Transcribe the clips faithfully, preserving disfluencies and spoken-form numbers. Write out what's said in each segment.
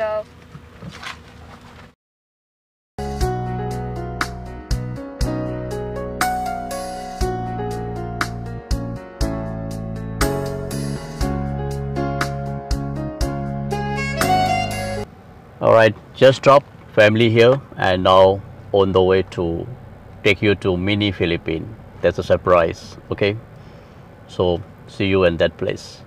vlog. Alright, just dropped family here and now on the way to take you to mini Philippines. That's a surprise, okay? So see you in that place.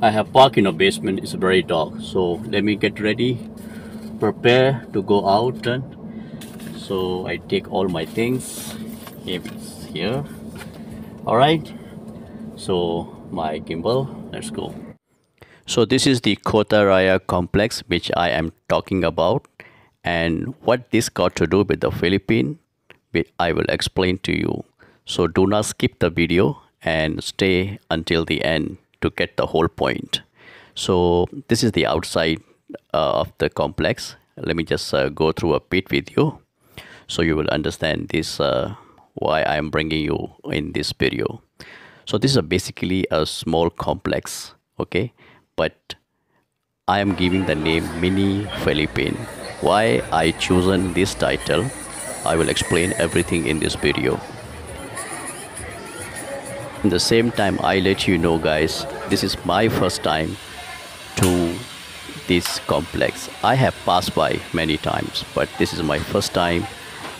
I have parked in a basement, it's very dark, so let me get ready, prepare to go out. And so I take all my things, it's here. Alright, so my gimbal, let's go. So this is the Kota Raya complex which I am talking about, and what this got to do with the Philippines, I will explain to you. So do not skip the video and stay until the end to get the whole point. So this is the outside uh, of the complex. Let me just uh, go through a bit with you, so you will understand this uh, why I am bringing you in this video. So this is a basically a small complex, okay, but I am giving the name Mini Philippines. Why I chosen this title, I will explain everything in this video. At the same time, I let you know guys, this is my first time to this complex. I have passed by many times, but this is my first time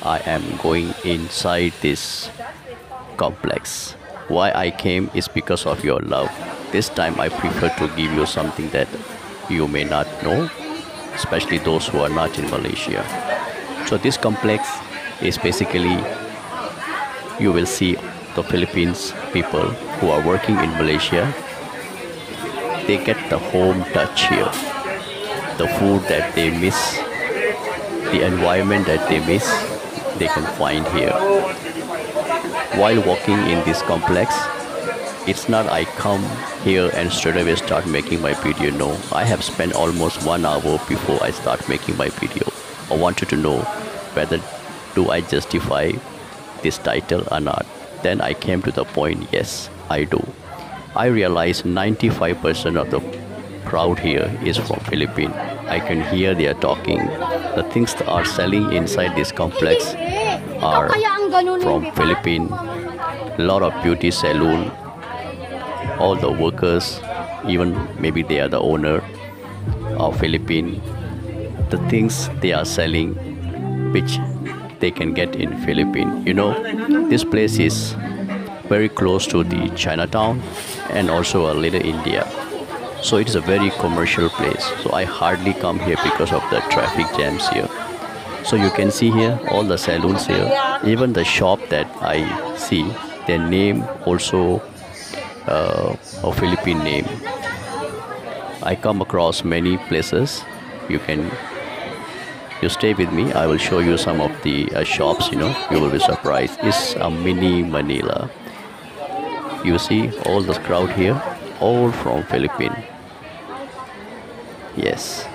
I am going inside this complex. Why I came is because of your love. This time I prefer to give you something that you may not know, especially those who are not in Malaysia. So this complex is basically, you will see the Philippines people who are working in Malaysia, they get the home touch here. The food that they miss, the environment that they miss, they can find here. While walking in this complex, it's not I come here and straight away start making my video. No, I have spent almost one hour before I start making my video. I wanted to know whether do I justify this title or not. Then I came to the point, yes, I do. I realized ninety-five percent of the crowd here is from Philippines. I can hear they are talking. The things that are selling inside this complex are from Philippines. A lot of beauty salon, all the workers, even maybe they are the owner of Philippines. The things they are selling which they can get in Philippines. You know, this place is very close to the Chinatown and also a Little India. So it is a very commercial place, so I hardly come here because of the traffic jams here. So you can see here all the saloons here, even the shop that I see, their name also uh, a Philippine name. I come across many places. You can, you stay with me, I will show you some of the uh, shops, you know, you will be surprised. It's a mini Manila. You see all the crowd here, all from Philippines. Yes.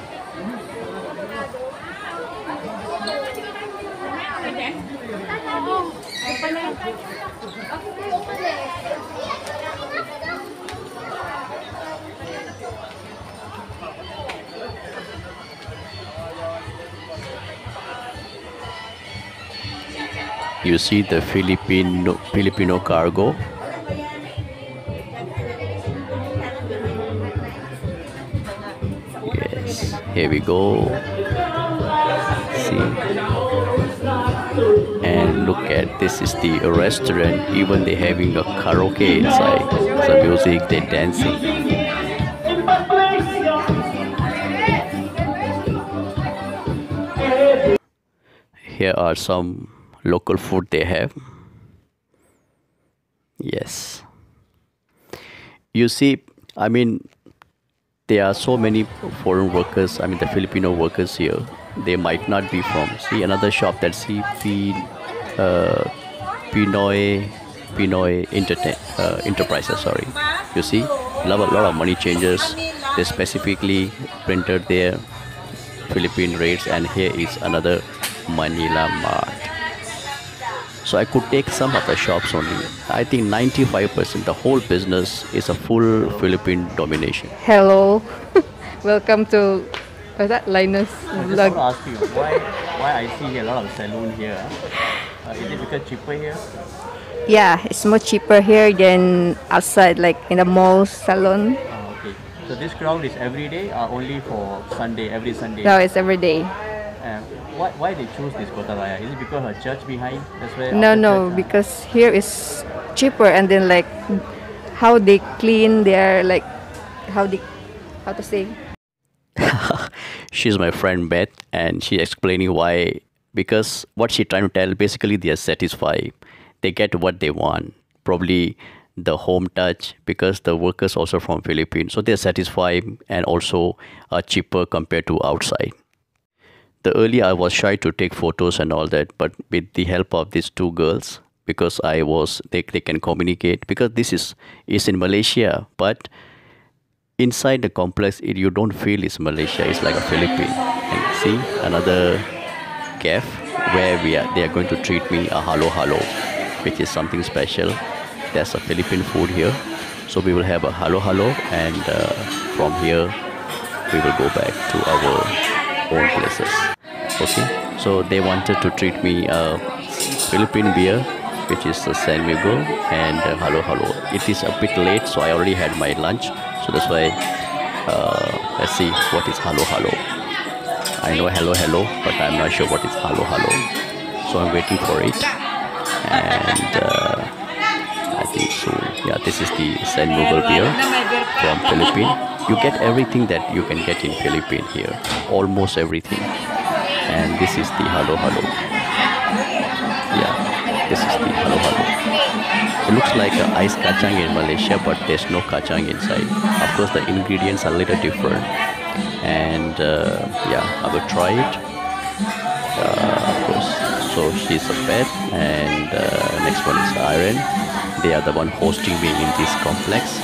You see the Filipino Filipino cargo. Here we go. See, and look at this, is the restaurant. Even they having a karaoke inside. Some music, they dancing. Here are some local food they have. Yes. You see, I mean, there are so many foreign workers, I mean the Filipino workers here. They might not be from, see another shop that see P, uh, Pinoy, Pinoy Entertain, uh, Enterprises, sorry. You see, a lot, lot of money changers. They specifically printed their Philippine rates, and here is another Manila Mart. so I could take some of the shops only. I think ninety-five percent the whole business is a full Philippine domination. Hello, welcome to what's that? Linus vlog. I just want to ask you why why I see a lot of saloon here. Uh, is it because cheaper here? Yeah, it's much cheaper here than outside, like in the mall salon. Oh, okay. So this crowd is every day or only for Sunday? Every Sunday? No, it's every day. Uh, why why they choose this Kota Raya? Is it because her church behind? That's where. No, no, church, because uh, here is cheaper, and then like how they clean their, like how they how to say. She's my friend Beth, and she explaining why. Because what she trying to tell, basically they are satisfied. They get what they want, probably the home touch, because the workers also from Philippines, so they're satisfied and also are cheaper compared to outside. The earlier I was shy to take photos and all that, but with the help of these two girls, because I was they, they can communicate, because this is, is in Malaysia, but inside the complex it, you don't feel it's Malaysia, it's like a Philippine. And see another cafe where we are, they are going to treat me a halo-halo, which is something special. There's a Philippine food here, so we will have a halo-halo, and uh, from here we will go back to our own places. Okay, so they wanted to treat me a Philippine beer, which is the San Miguel, and uh, halo-halo. It is a bit late, so I already had my lunch, so that's why uh, let's see what is halo-halo. I know hello-hello, but I'm not sure what is halo-halo, so I'm waiting for it. And uh, I think so. Yeah, this is the San Miguel beer from Philippines. You get everything that you can get in Philippines here, almost everything. And this is the halo-halo. Yeah, this is the halo-halo. It looks like an ice kacang in Malaysia, but there's no kacang inside. Of course, the ingredients are a little different. And uh, yeah, I will try it. Uh, of course. So she's a pet, and uh, next one is Iron. They are the one hosting me in this complex.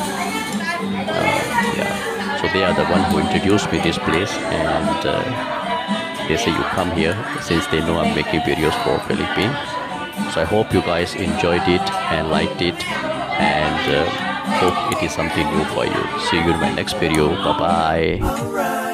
Uh, yeah. So they are the one who introduced me this place, and uh, they say you come here since they know I'm making videos for Philippines. So I hope you guys enjoyed it and liked it, and uh, hope it is something new for you. See you in my next video. Bye bye.